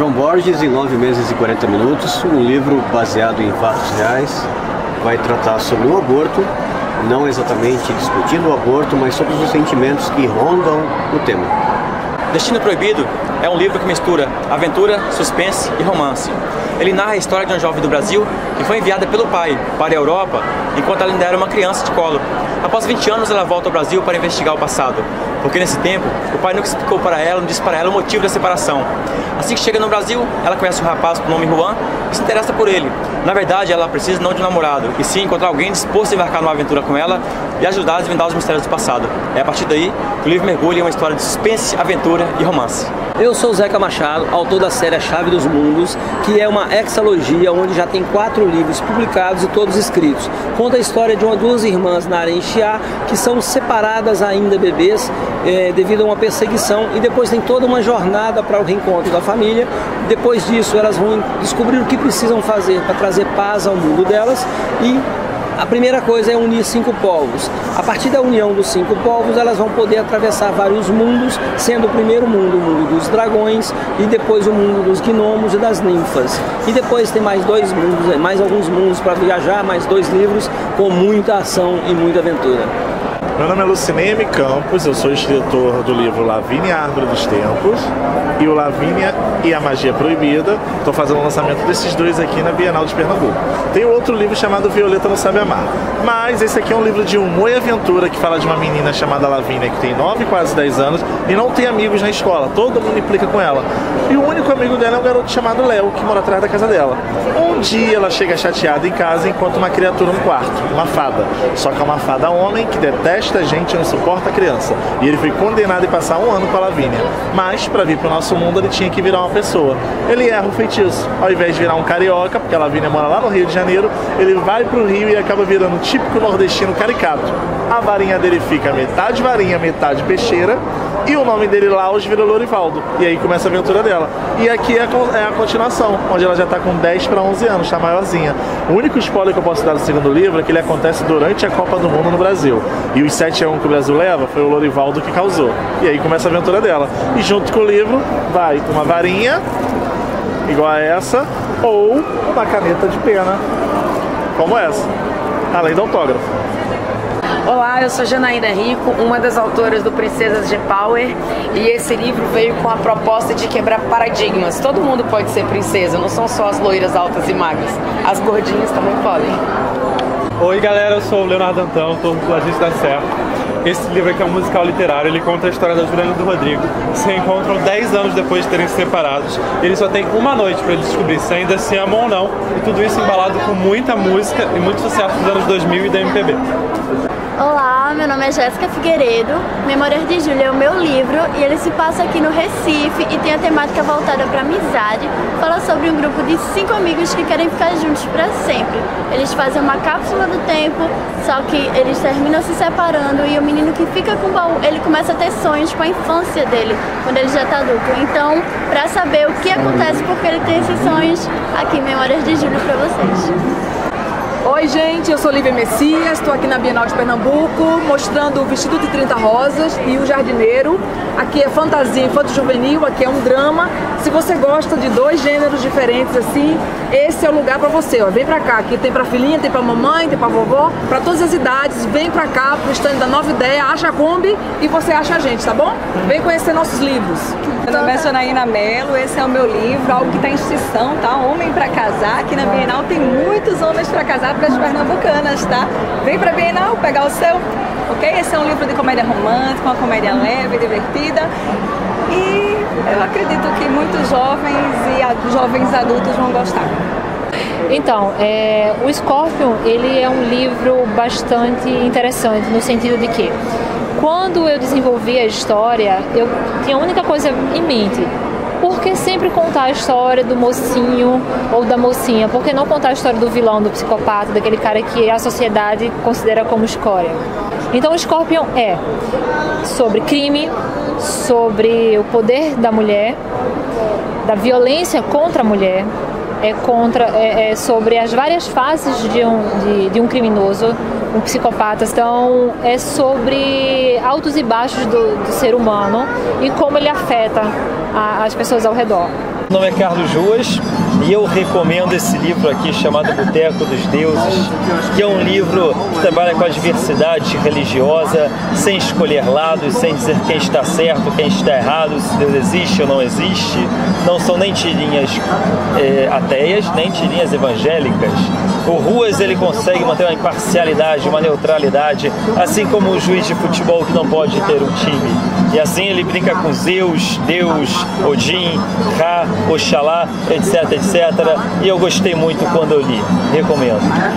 João Borges, em 9 meses e 40 minutos, um livro baseado em fatos reais, vai tratar sobre o aborto, não exatamente discutindo o aborto, mas sobre os sentimentos que rondam o tema. Destino Proibido é um livro que mistura aventura, suspense e romance. Ele narra a história de uma jovem do Brasil que foi enviada pelo pai para a Europa enquanto ela ainda era uma criança de colo. Após 20 anos ela volta ao Brasil para investigar o passado, porque nesse tempo o pai nunca explicou para ela, não disse para ela o motivo da separação. Assim que chega no Brasil, ela conhece um rapaz com o nome Juan e se interessa por ele. Na verdade, ela precisa não de um namorado, e sim encontrar alguém disposto a embarcar numa aventura com ela e ajudar a desvendar os mistérios do passado. É a partir daí que o livro mergulha em uma história de suspense, aventura e romance. Eu sou o Zeca Machado, autor da série A Chave dos Mundos, que é uma hexalogia onde já tem 4 livros publicados e todos escritos. Conta a história de duas irmãs na Arenxiá que são separadas ainda bebês devido a uma perseguição, e depois tem toda uma jornada para o reencontro da família. Depois disso elas vão descobrir o que precisam fazer para trazer paz ao mundo delas, e a primeira coisa é unir 5 povos. A partir da união dos 5 povos, elas vão poder atravessar vários mundos, sendo o primeiro mundo o mundo dos dragões, e depois o mundo dos gnomos e das ninfas. E depois tem mais 2 mundos, mais alguns mundos para viajar, mais 2 livros com muita ação e muita aventura. Meu nome é Lucinei M. Campos, eu sou escritor do livro Lavínia e a Árvore dos Tempos e o Lavínia e a Magia Proibida. Estou fazendo o lançamento desses 2 aqui na Bienal de Pernambuco. Tem outro livro chamado Violeta Não Sabe Amar, mas esse aqui é um livro de humor e aventura que fala de uma menina chamada Lavínia que tem 9, quase 10 anos e não tem amigos na escola, todo mundo implica com ela. E o único amigo dela é um garoto chamado Léo, que mora atrás da casa dela. Um dia ela chega chateada em casa enquanto uma criatura no quarto, uma fada. Só que é uma fada homem que detesta a gente, não suporta a criança, e ele foi condenado a passar um ano com a Lavínia, mas para vir para o nosso mundo ele tinha que virar uma pessoa. Ele erra o feitiço, ao invés de virar um carioca, porque a Lavínia mora lá no Rio de Janeiro, ele vai para o Rio e acaba virando um típico nordestino caricato. A varinha dele fica metade varinha, metade peixeira, e o nome dele lá hoje virou Lorivaldo, e aí começa a aventura dela. E aqui é a continuação, onde ela já está com 10 para 11 anos, está maiorzinha. O único spoiler que eu posso dar do segundo livro é que ele acontece durante a Copa do Mundo no Brasil, e os 7-1 que o Brasil leva foi o Lorivaldo que causou. E aí começa a aventura dela. E junto com o livro vai uma varinha, igual a essa, ou uma caneta de pena, como essa, além do autógrafo. Olá, eu sou Janaína Rico, uma das autoras do Princesas de Power, e esse livro veio com a proposta de quebrar paradigmas. Todo mundo pode ser princesa, não são só as loiras altas e magras, as gordinhas também podem. Oi galera, eu sou o Leonardo Antan, autor do A Gente Dá Certo. Esse livro aqui é um musical literário, ele conta a história da Juliana e do Rodrigo. Se encontram 10 anos depois de terem se separados. Eles só têm uma noite para descobrir se ainda se amam ou não. E tudo isso embalado com muita música e muito sucesso dos anos 2000 e da MPB. Olá, meu nome é Jéssica Figueiredo. Memórias de Julho é o meu livro e ele se passa aqui no Recife e tem a temática voltada para amizade. Fala sobre um grupo de 5 amigos que querem ficar juntos para sempre. Eles fazem uma cápsula do tempo, só que eles terminam se separando e o menino que fica com o baú, ele começa a ter sonhos com a infância dele, quando ele já está adulto. Então, para saber o que acontece porque ele tem esses sonhos, aqui Memórias de Julho para vocês. Oi gente, eu sou Lívia Messias, estou aqui na Bienal de Pernambuco mostrando o Vestido de 30 Rosas e o Jardineiro. Aqui é fantasia infanto-juvenil, aqui é um drama. Se você gosta de 2 gêneros diferentes assim, esse é o lugar para você. Ó. Vem para cá, aqui tem para filhinha, tem para mamãe, tem para vovó, para todas as idades. Vem para cá, para o stand da Nova Ideia, acha a Kombi e você acha a gente, tá bom? Vem conhecer nossos livros. Meu nome é Janaína Mello, esse é o meu livro, algo que está em extinção, tá? Homem para casar, aqui na Bienal tem muitos homens para casar. Para as pernambucanas, tá? Vem pra Bienal pegar o seu, ok? Esse é um livro de comédia romântica, uma comédia leve, divertida, e eu acredito que muitos jovens e jovens adultos vão gostar. Então, o Scorpion, ele é um livro bastante interessante, no sentido de que quando eu desenvolvi a história, eu tinha a única coisa em mente: porque sempre contar a história do mocinho ou da mocinha? Por que não contar a história do vilão, do psicopata, daquele cara que a sociedade considera como escória? Então o Scorpion é sobre crime, sobre o poder da mulher, da violência contra a mulher, é sobre as várias faces de um criminoso, um psicopata. Então é sobre altos e baixos do ser humano e como ele afeta as pessoas ao redor. Meu nome é Carlos Ruas e eu recomendo esse livro aqui chamado Boteco dos Deuses, que é um livro que trabalha com a diversidade religiosa, sem escolher lados, sem dizer quem está certo, quem está errado, se Deus existe ou não existe. Não são nem tirinhas ateias, nem tirinhas evangélicas. O Ruas ele consegue manter uma imparcialidade, uma neutralidade, assim como o juiz de futebol que não pode ter um time. E assim ele brinca com Zeus, Deus, Odin, Ra, Oxalá, etc, etc. E eu gostei muito quando eu li. Recomendo.